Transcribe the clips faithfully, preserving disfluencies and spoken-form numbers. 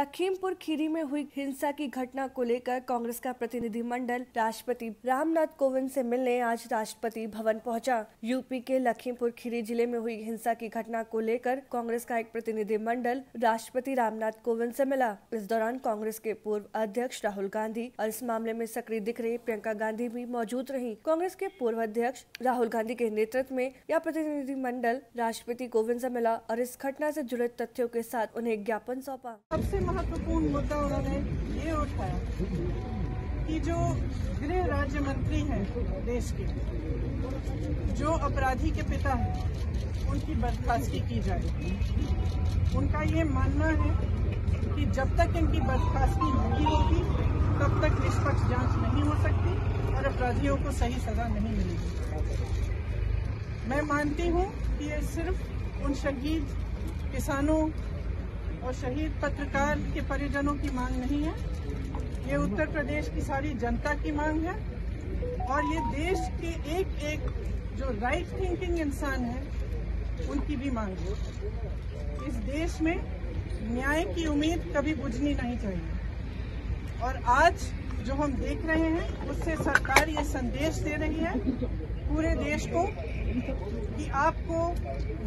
लखीमपुर खीरी में हुई हिंसा की घटना को लेकर कांग्रेस का प्रतिनिधिमंडल राष्ट्रपति रामनाथ कोविंद से मिलने आज राष्ट्रपति भवन पहुंचा। यूपी के लखीमपुर खीरी जिले में हुई हिंसा की घटना को लेकर कांग्रेस का एक प्रतिनिधिमंडल राष्ट्रपति रामनाथ कोविंद से मिला। इस दौरान कांग्रेस के पूर्व अध्यक्ष राहुल गांधी और इस मामले में सक्रिय दिख रही प्रियंका गांधी भी मौजूद रही। कांग्रेस के पूर्व अध्यक्ष राहुल गांधी के नेतृत्व में यह प्रतिनिधिमंडल राष्ट्रपति कोविंद से मिला और इस घटना से जुड़े तथ्यों के साथ उन्हें ज्ञापन सौंपा। सबसे महत्वपूर्ण मुद्दा उन्होंने ये उठाया कि जो गृह राज्य मंत्री हैं देश के, जो अपराधी के पिता हैं, उनकी बर्खास्तगी की जाए। उनका ये मानना है कि जब तक इनकी बर्खास्तगी नहीं होगी तब तक निष्पक्ष जांच नहीं हो सकती और अपराधियों को सही सजा नहीं मिलेगी। मैं मानती हूँ कि ये सिर्फ उन शहीद किसानों और शहीद पत्रकार के परिजनों की मांग नहीं है, ये उत्तर प्रदेश की सारी जनता की मांग है और ये देश के एक एक जो राइट थिंकिंग इंसान है उनकी भी मांग है। इस देश में न्याय की उम्मीद कभी बुझनी नहीं चाहिए और आज जो हम देख रहे हैं उससे सरकार ये संदेश दे रही है पूरे देश को कि आपको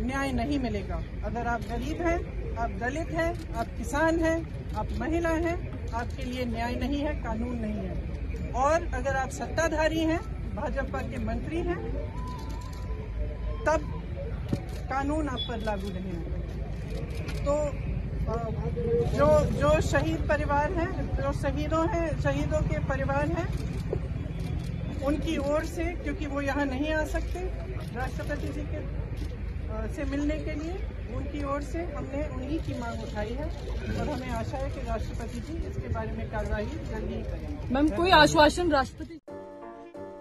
न्याय नहीं मिलेगा। अगर आप गरीब हैं, आप दलित हैं, आप किसान हैं, आप महिला हैं, आपके लिए न्याय नहीं है, कानून नहीं है। और अगर आप सत्ताधारी हैं, भाजपा के मंत्री हैं, तब कानून आप पर लागू नहीं है। तो जो जो शहीद परिवार हैं, जो शहीदों हैं, शहीदों के परिवार हैं, उनकी ओर से, क्योंकि वो यहाँ नहीं आ सकते राष्ट्रपति जी के से मिलने के लिए, उनकी ओर से हमने उन्हीं की मांग उठाई है और हमें आशा है कि राष्ट्रपति जी इसके बारे में कार्रवाई जल्दी ही करेंगे। मैम, कोई आश्वासन राष्ट्रपति?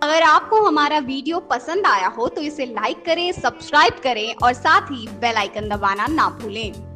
अगर आपको हमारा वीडियो पसंद आया हो तो इसे लाइक करें, सब्सक्राइब करें और साथ ही बेल आइकन दबाना ना भूलें।